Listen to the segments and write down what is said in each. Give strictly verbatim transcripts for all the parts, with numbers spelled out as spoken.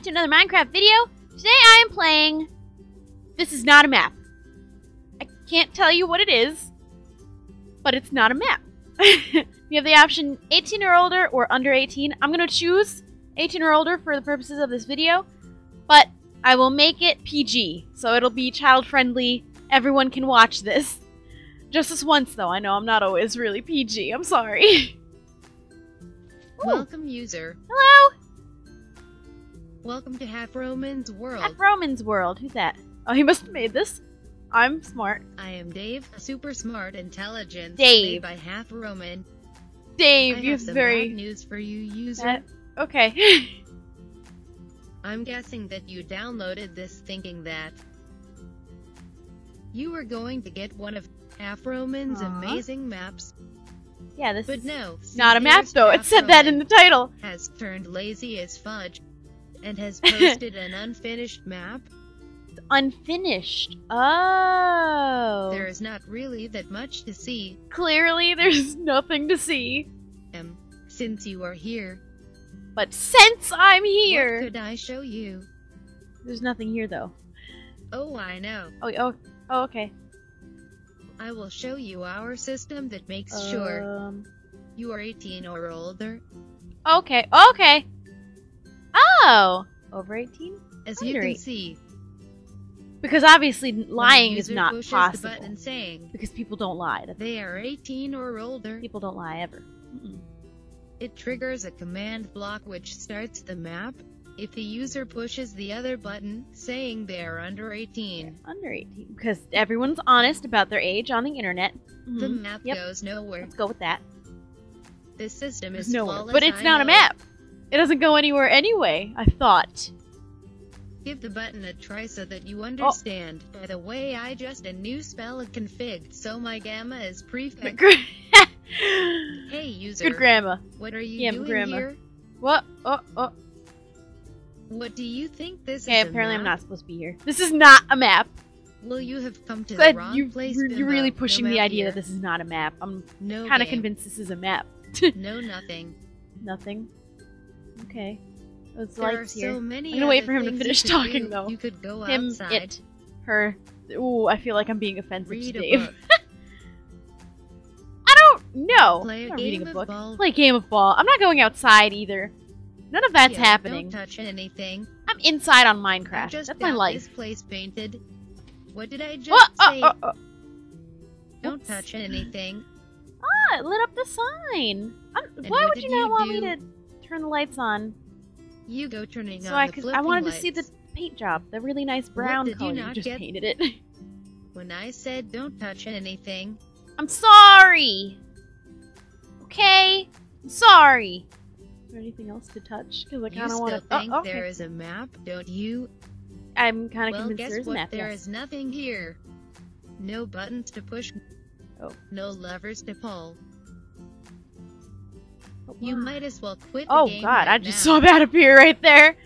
back to another Minecraft video. Today I am playing... This is not a map. I can't tell you what it is, but it's not a map. You have the option eighteen or older or under eighteen. I'm going to choose eighteen or older for the purposes of this video, but I will make it P G, so it'll be child-friendly. Everyone can watch this. Just this once, though. I know I'm not always really P G. I'm sorry. Welcome, user. Hello! Welcome to HalfRoman's world. HalfRoman's world. Who's that? Oh, he must have made this. I'm smart. I am Dave, super smart intelligence. Dave. Made by HalfRoman. Dave, I you have some very bad news for you, user. That... Okay. I'm guessing that you downloaded this thinking that you were going to get one of HalfRoman's Aww. amazing maps. Yeah, this but is no, not a map though. It said that in the title. Has turned lazy as fudge and has posted an unfinished map. It's unfinished. Oh. There is not really that much to see. Clearly there's nothing to see. Um, since you are here. But since I'm here. What could I show you? There's nothing here though. Oh, I know. Oh, oh, oh okay. I will show you our system that makes um, sure you are eighteen or older. Okay, okay. Oh! Over eighteen? As you can see. Because obviously lying is not possible. The button saying, because people don't lie. That's they are eighteen or older. People don't lie ever. Mm-mm. It triggers a command block which starts the map if the user pushes the other button saying they are under eighteen. They're under eighteen, because everyone's honest about their age on the internet. Mm-hmm. The map yep. goes nowhere. Let's go with that. This system is nowhere, flawless, but it's I not know. a map. It doesn't go anywhere anyway. I thought. Give the button a try so that you understand. Oh. By the way, I just a new spell config, so my gamma is prefix. Hey user. Good grandma. What are you yeah, doing grandma. here? What? Oh oh. What do you think this okay, is? Okay, apparently a map? I'm not supposed to be here. This is not a map. Well, you have come to Glad the wrong you, place. You're, you're really pushing no the idea here. that this is not a map. I'm no kind of convinced this is a map. No nothing. Nothing. Okay. It's there are here. so many. I'm gonna wait for him to finish talking do. though. You could go him, outside. it, her. Ooh, I feel like I'm being offensive Read to Dave. I don't know. Play I'm not reading a book. Ball. Play a game of ball. I'm not going outside either. None of that's yeah, happening. Don't touch anything. I'm inside on Minecraft. I just that's my life. This place painted. What did I just oh, say? Oh, oh, oh. Don't Oops. touch anything. Ah, it lit up the sign. I'm, why would you not you want do? me to turn the lights on? You go turning so on I the could, flipping I wanted lights. to see the paint job. The really nice brown what did color. You, not you just get? painted it. When I said don't touch anything. I'm sorry. Okay? I'm sorry. Is there anything else to touch? Because I kind of want to. think oh, okay. there is a map, don't you? I'm kind of well, convinced there's a map. There yes. is nothing here. No buttons to push. Oh. No levers to pull. Oh, wow. You might as well quit. The oh game God! Right I just now. saw that appear right there.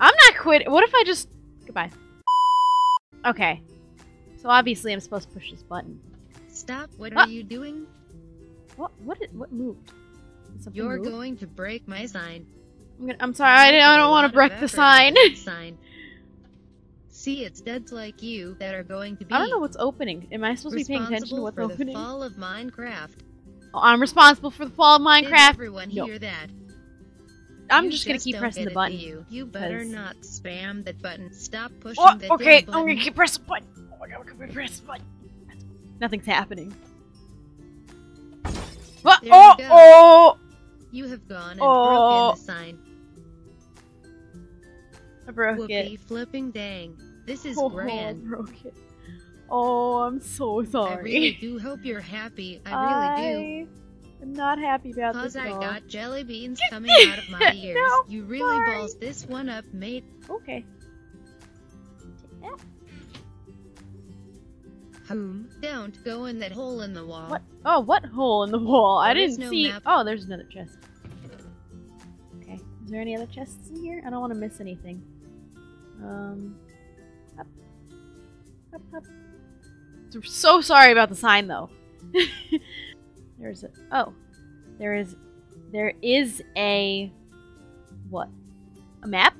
I'm not quitting. What if I just goodbye? Okay. So obviously I'm supposed to push this button. Stop! What oh. are you doing? What? What? What moved? Something You're moved? going to break my sign. I'm, gonna, I'm sorry, I, I don't want to break the sign. sign. See, it's duds like you that are going to be. I don't know what's opening. Am I supposed to be paying attention to what's for opening? The fall of Minecraft. Oh, I'm responsible for the fall of Minecraft. Did everyone no. hear that? I'm you just gonna just keep pressing the button. You. you better cause... not spam that button. Stop pushing oh, the okay. button. Okay, I'm gonna keep pressing the button. Oh my God, I'm gonna press the button. Nothing's happening. What? Oh! You oh! You have gone and oh. broken the sign. I broke Whoopee it. flipping dang. This is oh, grand. I broke it. Oh, I'm so sorry. I really do hope you're happy. I really I... do. I'm not happy about Cause this Because I got jelly beans coming out of my ears. No, you really sorry. balls this one up, mate. Okay. Take that. Whom? Don't go in that hole in the wall. What? Oh, what hole in the wall? There I didn't no see. Map. Oh, there's another chest. Okay. Is there any other chests in here? I don't want to miss anything. Um. Up. Up, up. I'm so sorry about the sign, though. There's a. Oh. There is. There is a. What? A map?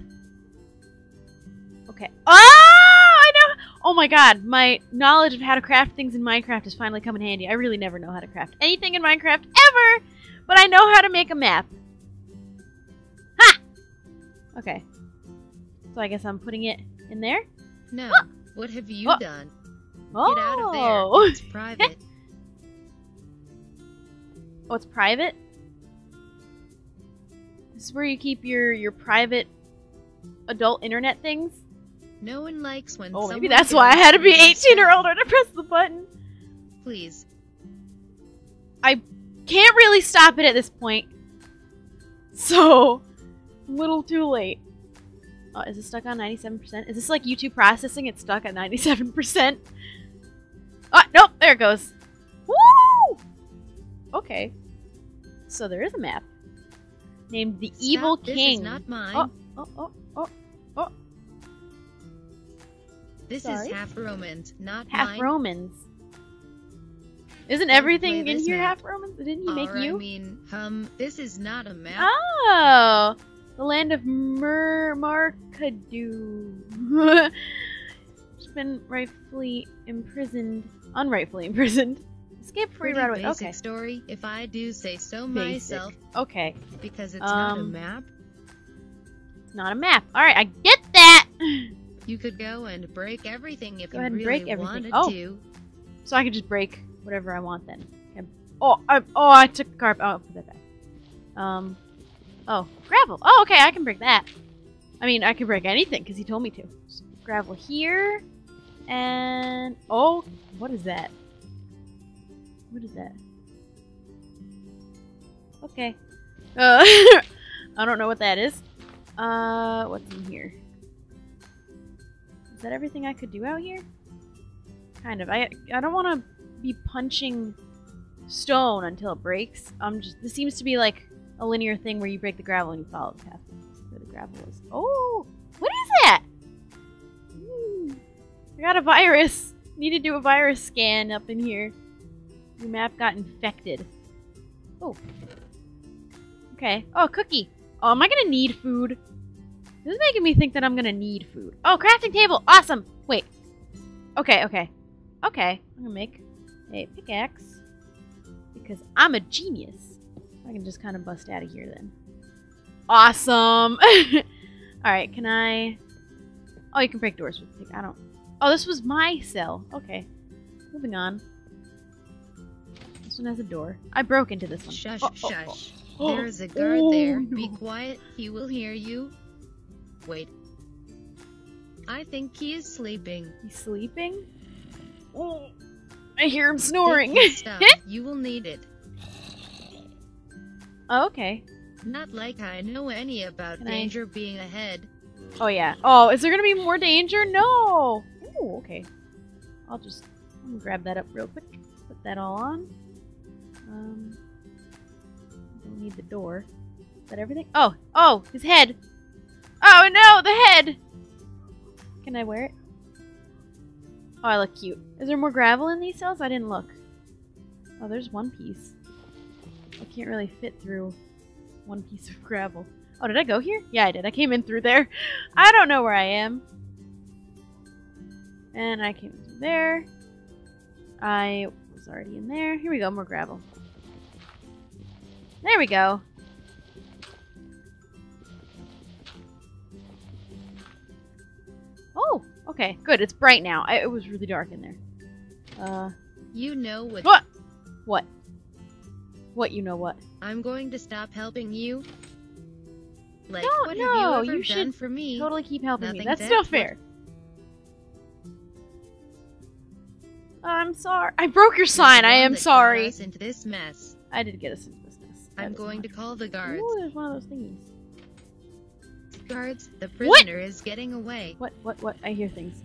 Okay. Oh, I know! Oh my god, my knowledge of how to craft things in Minecraft is finally coming handy. I really never know how to craft anything in Minecraft ever, but I know how to make a map. Ha! Okay. So I guess I'm putting it in there? No. Oh. What have you oh. done? Oh. Get out of there. It's private. Oh, it's private? This is where you keep your, your private adult internet things? No one likes when oh, maybe that's why I had to be eighteen or older to press the button. Please. I can't really stop it at this point. So, a little too late. Oh, is this stuck on ninety-seven percent? Is this like YouTube processing? It's stuck at ninety-seven percent. Oh, nope, there it goes. Woo! Okay. So there is a map. Named the Stop, Evil King. This is not mine. Oh, oh, oh, oh, oh. This Sorry. is HalfRoman's, not half mine. HalfRoman's. Isn't Don't everything in here HalfRoman's? Didn't he or, make you? I mean, um, this is not a map. Oh! The land of Mer Markadu. She's been rightfully imprisoned. Unrightfully imprisoned. Escape free right away. Okay. Story, if I do say so basic. myself. Okay. Because it's um, not a map. It's not a map. Alright, I get that! You could go and break everything if go you ahead and really break everything. wanted oh. to. So I could just break whatever I want then. Okay. Oh, I, oh, I took the carp. Oh, I'll put that back. Um... Oh, gravel. Oh, okay, I can break that. I mean, I can break anything, because he told me to. So, gravel here, and... Oh, what is that? What is that? Okay. Uh, I don't know what that is. Uh, what's in here? Is that everything I could do out here? Kind of. I, I don't want to be punching stone until it breaks. I'm just... This seems to be like... a linear thing where you break the gravel and you follow the path where the gravel is. Oh! What is that? Mm, I got a virus. Need to do a virus scan up in here. Your map got infected. Oh. Okay. Oh, cookie. Oh, am I gonna need food? This is making me think that I'm gonna need food. Oh, crafting table! Awesome! Wait. Okay, okay. Okay. I'm gonna make a pickaxe. Because I'm a genius. I can just kind of bust out of here then. Awesome! Alright, can I... Oh, you can break doors with the pick. I don't... Oh, this was my cell. Okay. Moving on. This one has a door. I broke into this one. Shush, oh, oh, shush. Oh. There is a guard oh, there. No. Be quiet. He will hear you. Wait. I think he is sleeping. He's sleeping? Oh, I hear him snoring. You will need it. Oh, okay. Not like I know any about Can danger I... being ahead. Oh, yeah. Oh, is there gonna be more danger? No! Ooh, okay. I'll just I'll grab that up real quick. Put that all on. Um, I don't need the door. Is that everything? Oh! Oh! His head! Oh, no! The head! Can I wear it? Oh, I look cute. Is there more gravel in these cells? I didn't look. Oh, there's one piece. I can't really fit through one piece of gravel. Oh, did I go here? Yeah, I did. I came in through there. I don't know where I am. And I came through there. I was already in there. Here we go, more gravel. There we go. Oh, okay. Good, it's bright now. I, it was really dark in there. Uh, you know what? What? What? What, you know what? I'm going to stop helping you. Like, no, what no, have you ever you done should for me? Totally keep helping Nothing me. That's not fair. I'm sorry. I broke your sign. I am sorry. Us into this mess. I did get us into this mess. That I'm going to call the guards. Ooh, there's one of those thingies. Guards, the prisoner what? is getting away. What? What? What? I hear things.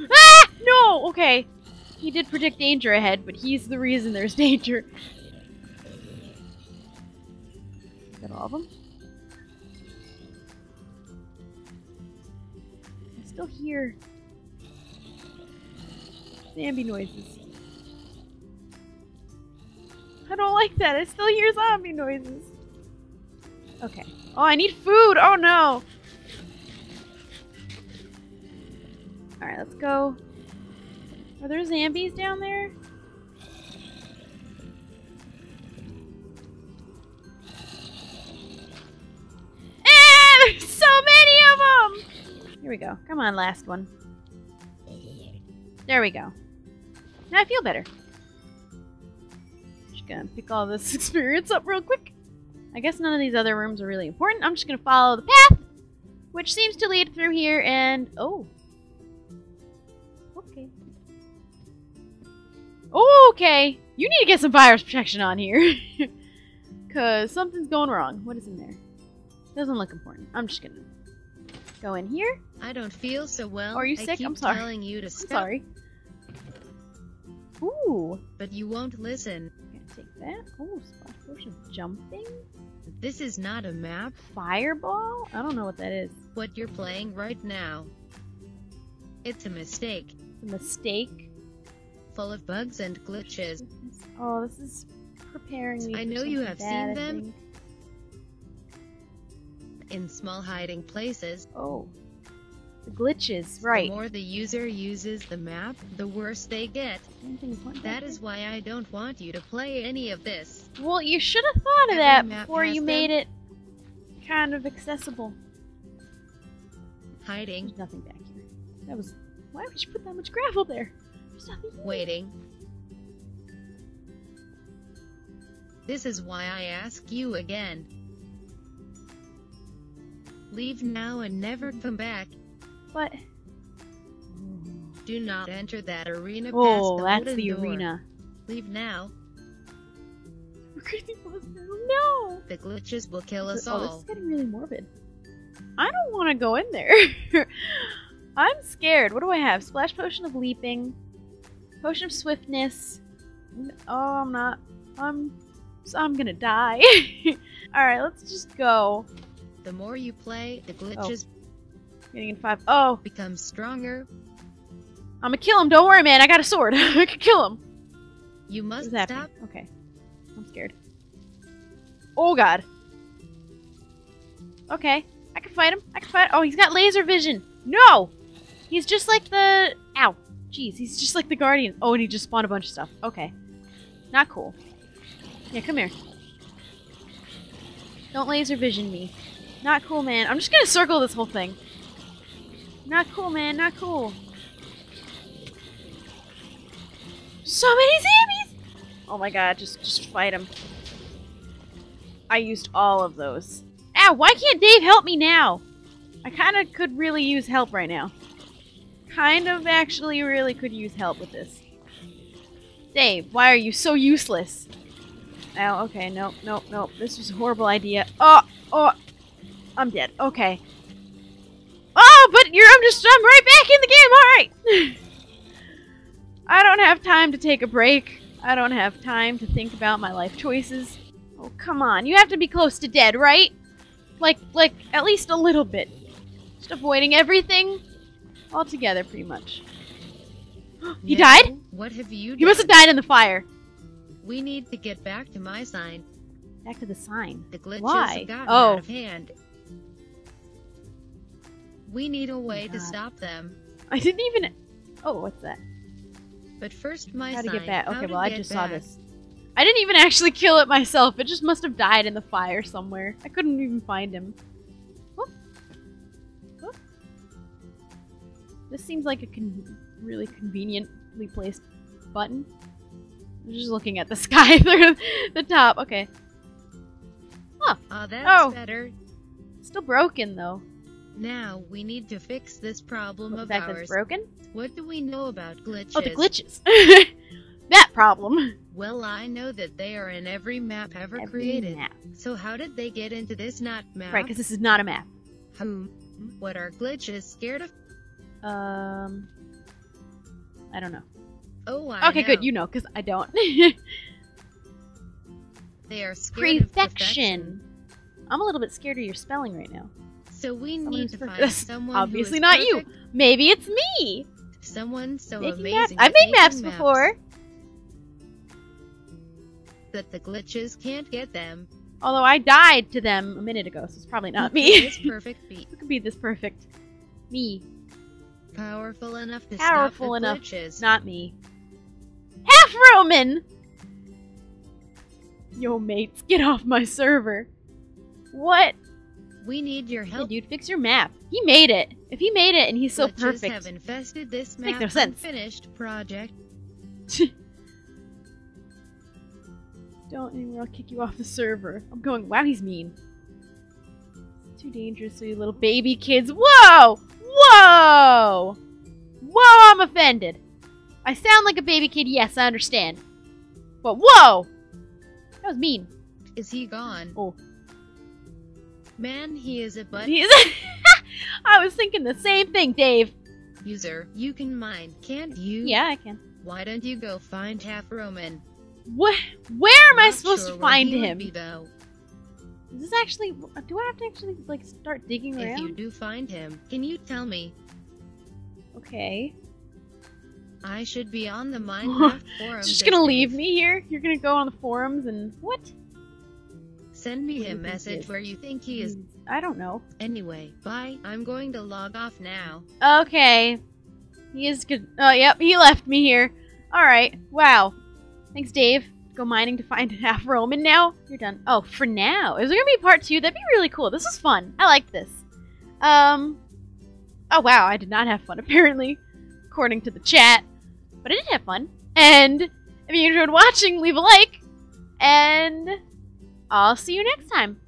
Ah! No! Okay. He did predict danger ahead, but he's the reason there's danger. Is that all of them? I still hear zombie noises. I don't like that. I still hear zombie noises. Okay. Oh, I need food! Oh no! Alright, let's go. Are there zombies down there? Ah, there's so many of them! Here we go. Come on, last one. There we go. Now I feel better. Just gonna pick all this experience up real quick. I guess none of these other rooms are really important. I'm just gonna follow the path, which seems to lead through here and... Oh. Okay. Okay. You need to get some virus protection on here. Because something's going wrong. What is in there? Doesn't look important. I'm just gonna go in here. I don't feel so well. Are you sick? I keep I'm sorry. Telling you to I'm stop. Sorry. Ooh. But you won't listen. I'm gonna take that. Oh, splash potion jumping. This is not a map. Fireball? I don't know what that is. What you're playing right now. It's a mistake. It's a mistake? Full of bugs and glitches. Oh, this is preparing me. I know you have seen them. In small hiding places. Oh. The glitches, right. The more the user uses the map, the worse they get. That is why I don't want you to play any of this. Well, you should have thought of that before you made it kind of accessible. Hiding. There's nothing back here. That was... Why would you put that much gravel there? There's nothing here. Waiting. This is why I ask you again. Leave now and never come back. But do not enter that arena. Oh, past the that's the door. Arena. Leave now. No. The glitches will kill us oh, all. This is getting really morbid. I don't want to go in there. I'm scared. What do I have? Splash potion of leaping, potion of swiftness. Oh, I'm not. I'm. I'm gonna die. All right, let's just go. The more you play, the glitches. Oh. Getting in five. Oh. Become stronger. I'm gonna kill him. Don't worry, man. I got a sword. I can kill him. You must stop. Okay. I'm scared. Oh, God. Okay. I can fight him. I can fight. Oh, he's got laser vision. No. He's just like the... Ow. Jeez. He's just like the guardian. Oh, and he just spawned a bunch of stuff. Okay. Not cool. Yeah, come here. Don't laser vision me. Not cool, man. I'm just gonna circle this whole thing. Not cool, man. Not cool. So many zombies! Oh my god, just just fight them. I used all of those. Ow, why can't Dave help me now? I kind of could really use help right now. Kind of actually really could use help with this. Dave, why are you so useless? Ow, okay, nope, nope, nope. This was a horrible idea. Oh, oh, I'm dead. Okay. Oh, but you're, I'm just, I'm right back in the game, alright! I don't have time to take a break. I don't have time to think about my life choices. Oh, come on. You have to be close to dead, right? Like, like, at least a little bit. Just avoiding everything altogether, pretty much. He no, died? What have you done? He must have died in the fire. We need to get back to my sign. Back to the sign? The glitches Why? Got oh. out of hand. We need a way oh to stop them. I didn't even... Oh, what's that? But first my How to sign. Get back. Okay, well, I just back. Saw this. I didn't even actually kill it myself. It just must have died in the fire somewhere. I couldn't even find him. Whoop. Whoop. This seems like a con really conveniently placed button. I'm just looking at the sky through the top. Okay. Huh. Oh, that's oh. better. Still broken, though. Now we need to fix this problem of ours. That's broken? What do we know about glitches? Oh, the glitches. That problem. Well, I know that they are in every map ever every created. Map. So how did they get into this not map? Right, because this is not a map. Hmm. What are glitches scared of? Um. I don't know. Oh, I Okay, know. Good. You know, because I don't. They are scared perfection. Of perfection. I'm a little bit scared of your spelling right now. So we someone need to find someone obviously who is not perfect. You. Maybe it's me. Someone so making amazing. Map. I've made maps, maps before. That the glitches can't get them. Although I died to them a minute ago, so it's probably not me. This perfect me. Who could be this perfect? Me. Powerful enough to Powerful stop the enough. Glitches. Not me. HalfRoman! Yo, mates, get off my server. What? We need your help. Hey, dude, fix your map. He made it. If he made it and he's so glitches perfect, have infested this map makes no sense. Finished project. Don't, anymore, I'll kick you off the server. I'm going, wow, he's mean. It's too dangerous for you little baby kids. Whoa! Whoa! Whoa, I'm offended. I sound like a baby kid, yes, I understand. But whoa! That was mean. Is he gone? Oh. Man, he is a butt. He is a I was thinking the same thing, Dave. User, you can mine, can't you? Yeah, I can. Why don't you go find HalfRoman? What? Where am Not I supposed sure to find him? Be, Is this actually? Do I have to actually like start digging around? If you do find him, can you tell me? Okay. I should be on the Minecraft forums. Just gonna leave me here? You're gonna go on the forums and what? Send me what a message where you think he is. I don't know. Anyway, bye. I'm going to log off now. Okay. He is good. Oh, yep. He left me here. All right. Wow. Thanks, Dave. Go mining to find HalfRoman now. You're done. Oh, for now. Is there gonna be part two? That'd be really cool. This was fun. I like this. Um. Oh wow, I did not have fun apparently, according to the chat. But I did have fun. And if you enjoyed watching, leave a like. And I'll see you next time.